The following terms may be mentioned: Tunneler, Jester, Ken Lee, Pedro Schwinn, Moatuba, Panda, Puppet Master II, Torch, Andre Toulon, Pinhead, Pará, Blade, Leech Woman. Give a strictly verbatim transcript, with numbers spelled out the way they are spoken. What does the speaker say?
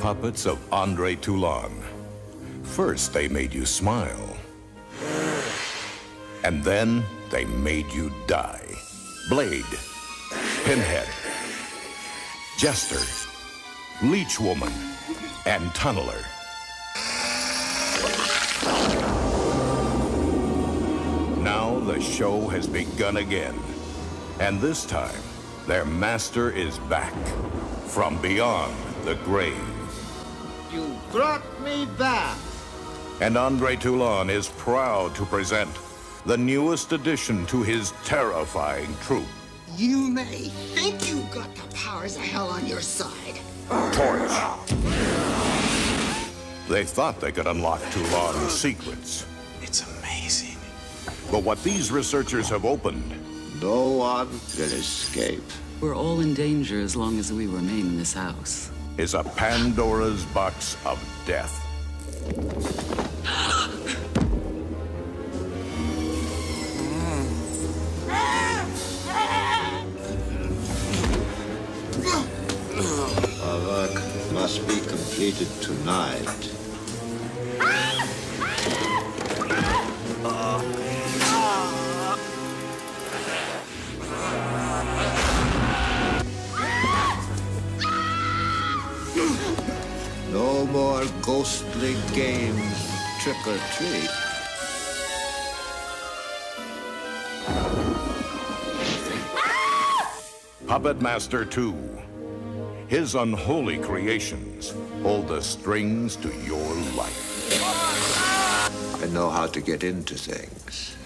puppets of Andre Toulon. First, they made you smile. And then, they made you die. Blade, Pinhead, Jester, Leech Woman, and Tunneler. Now the show has begun again. And this time, their master is back from beyond the grave. You brought me back. And Andre Toulon is proud to present the newest addition to his terrifying troupe. You may think you got the powers of hell on your side. Torch. They thought they could unlock Toulon's secrets. It's amazing. But what these researchers have opened... No one can escape. We're all in danger as long as we remain in this house. Is a Pandora's box of death. Our work must be completed tonight. No more ghostly games, trick or treat. Puppet Master two. His unholy creations hold the strings to your life. I know how to get into things.